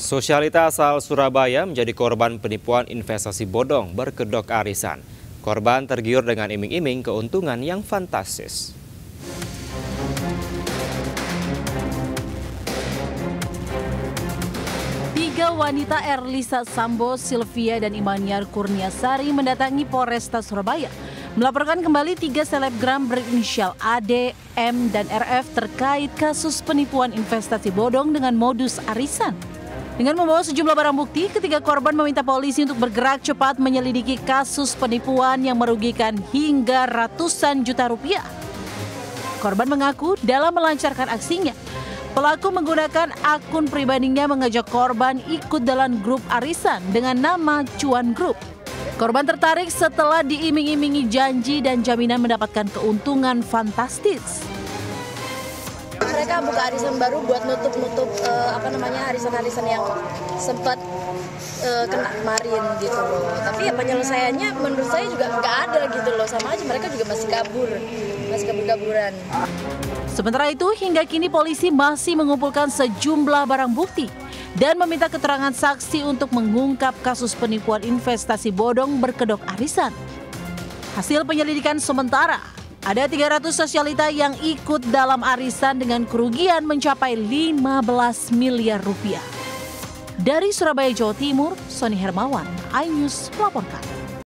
Sosialita asal Surabaya menjadi korban penipuan investasi bodong berkedok arisan. Korban tergiur dengan iming-iming keuntungan yang fantastis. Tiga wanita Erlisa Sambo, Sylvia, dan Imaniar Kurniasari mendatangi Polresta Surabaya. Melaporkan kembali tiga selebgram berinisial AD, M, dan RF terkait kasus penipuan investasi bodong dengan modus arisan. Dengan membawa sejumlah barang bukti, ketiga korban meminta polisi untuk bergerak cepat menyelidiki kasus penipuan yang merugikan hingga ratusan juta rupiah. Korban mengaku dalam melancarkan aksinya, pelaku menggunakan akun pribadinya mengajak korban ikut dalam grup arisan dengan nama Cuan Group. Korban tertarik setelah diiming-imingi janji dan jaminan mendapatkan keuntungan fantastis. Mereka buka arisan baru buat nutup-nutup arisan-arisan yang sempat kena kemarin gitu loh. Tapi ya penyelesaiannya menurut saya juga nggak ada gitu loh, sama aja mereka juga masih kabur, masih kabur-kaburan. Sementara itu hingga kini polisi masih mengumpulkan sejumlah barang bukti dan meminta keterangan saksi untuk mengungkap kasus penipuan investasi bodong berkedok arisan. Hasil penyelidikan sementara, ada 300 sosialita yang ikut dalam arisan dengan kerugian mencapai 15 miliar rupiah. Dari Surabaya, Jawa Timur, Sony Hermawan, iNews melaporkan.